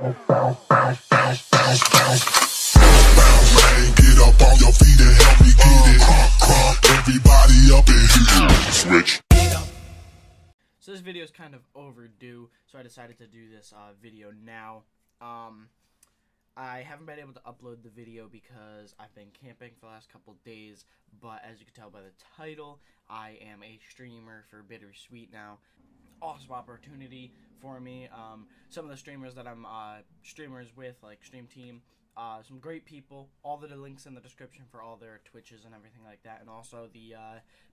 Man, get up on your feet and help me get it. Everybody up in here. Switch. So this video is kind of overdue, so I decided to do this video now. I haven't been able to upload the video because I've been camping for the last couple days, but as you can tell by the title, I am a streamer for Bittersweet now. Awesome opportunity for me. Some of the streamers that I'm streamers with, like Stream Team, some great people. All the links in the description for all their Twitches and everything like that, and also the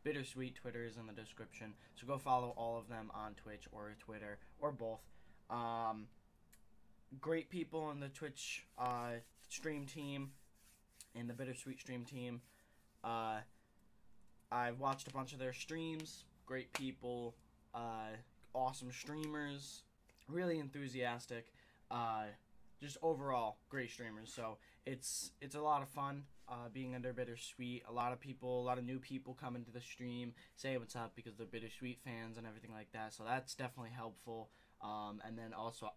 Bittersweet Twitter is in the description, so go follow all of them on Twitch or Twitter or both. Great people in the Twitch stream team and the Bittersweet stream team. I've watched a bunch of their streams. Great people, awesome streamers, really enthusiastic, just overall great streamers. So it's a lot of fun being under Bittersweet. A lot of new people come into the stream, say what's up because they're Bittersweet fans and everything like that, so that's definitely helpful. And then also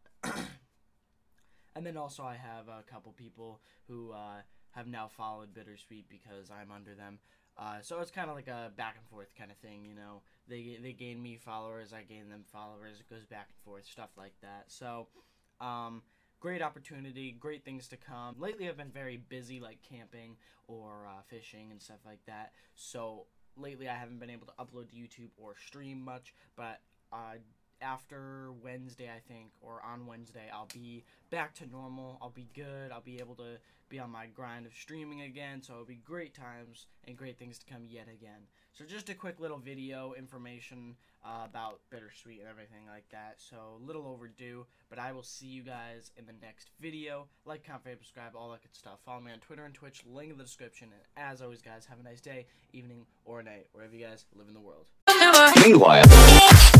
I have a couple people who have now followed Bittersweet because I'm under them. So it's kind of like a back and forth kind of thing, you know. They gain me followers, I gain them followers. It goes back and forth, stuff like that. So great opportunity, great things to come. Lately I've been very busy, like camping or fishing and stuff like that. So lately I haven't been able to upload to YouTube or stream much, but after Wednesday, I think, or on Wednesday, I'll be back to normal. I'll be good. I'll be able to be on my grind of streaming again, so it'll be great times and great things to come yet again. So just a quick little video information about Bittersweet and everything like that. So a little overdue, but I will see you guys in the next video. Like, comment, favorite, subscribe, all that good stuff. Follow me on Twitter and Twitch, link in the description. And as always, guys, have a nice day, evening, or night, wherever you guys live in the world. Meanwhile...